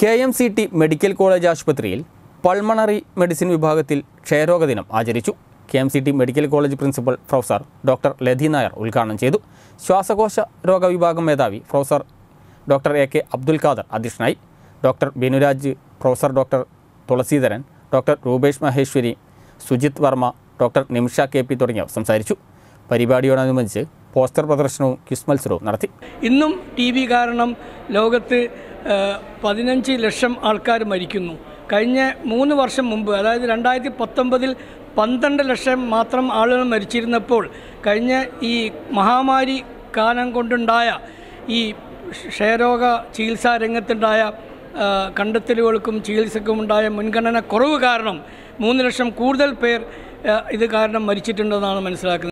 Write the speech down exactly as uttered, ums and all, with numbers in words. K M C T medical college ആശുപത്രിയിൽ pulmonary medicine വിഭാഗത്തിൽ ക്ഷയരോഗ ദിനം ആചരിച്ചു. K M C T medical college principal professor doctor Lathi Nair ഉദ്ഘാടനം ചെയ്തു. ശ്വാസകോശ രോഗ വിഭാഗം മേധാവി professor doctor A K Abdul Khader അധ്യക്ഷനായി. Doctor Binuraj, professor doctor Thulaseedharan, doctor Rupesh Maheshwari, Sujith Varma, doctor Nimisha K P തുടങ്ങിയവർ സംസാരിച്ചു. പരിപാടിയോടനുബന്ധിച്ച് പോസ്റ്റർ പ്രദർശനവും ക്വിസ് മത്സരവും നടത്തി. ഇന്നും ടി ബി കാരണം ലോകത്ത് പതിനഞ്ച് ലക്ഷം ആൾക്കാർ മരിക്കുന്നു. കഴിഞ്ഞ മൂന്ന് വർഷം മുമ്പ്, അതായത് രണ്ടായിരത്തി പത്തൊമ്പതിൽ പന്ത്രണ്ട് ലക്ഷം മാത്രം ആളുകൾ മരിച്ചിരുന്നപ്പോൾ, കഴിഞ്ഞ ഈ മഹാമാരി കാലം കൊണ്ടുണ്ടായ ഈ ക്ഷയരോഗ ചികിത്സാ രംഗത്തുണ്ടായ കണ്ടെത്തലുകൾക്കും ചികിത്സക്കും ഉണ്ടായ മുൻഗണന കുറവ് കാരണം മൂന്ന് ലക്ഷം കൂടുതൽ പേർ ഇത് കാരണം മരിച്ചിട്ടുണ്ടെന്നാണ് മനസ്സിലാക്കുന്നത്.